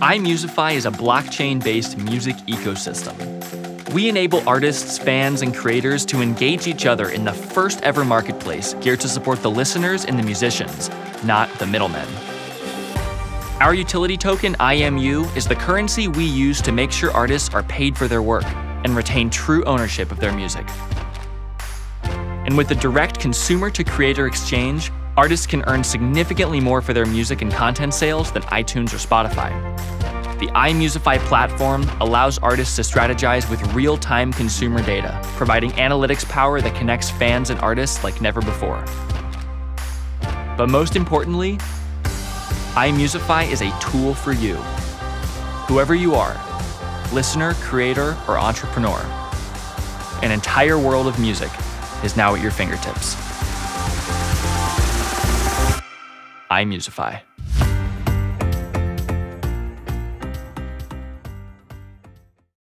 iMusify is a blockchain-based music ecosystem. We enable artists, fans, and creators to engage each other in the first ever marketplace geared to support the listeners and the musicians, not the middlemen. Our utility token, IMU, is the currency we use to make sure artists are paid for their work and retain true ownership of their music. And with the direct consumer-to-creator exchange, artists can earn significantly more for their music and content sales than iTunes or Spotify. The iMusify platform allows artists to strategize with real-time consumer data, providing analytics power that connects fans and artists like never before. But most importantly, iMusify is a tool for you. Whoever you are, listener, creator, or entrepreneur, an entire world of music is now at your fingertips. iMusify.